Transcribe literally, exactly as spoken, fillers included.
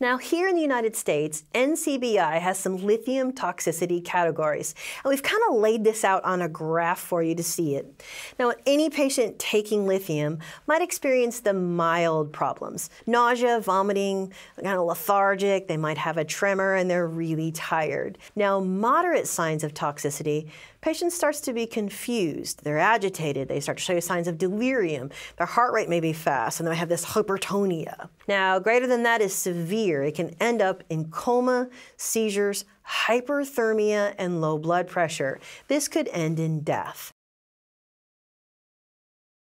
Now, here in the United States, N C B I has some lithium toxicity categories, and we've kind of laid this out on a graph for you to see it. Now, any patient taking lithium might experience the mild problems: nausea, vomiting, kind of lethargic, they might have a tremor, and they're really tired. Now, moderate signs of toxicity, patient starts to be confused, they're agitated, they start to show signs of delirium, their heart rate may be fast, and they have this hypertonia. Now, greater than that is severe. It can end up in coma, seizures, hyperthermia, and low blood pressure. This could end in death.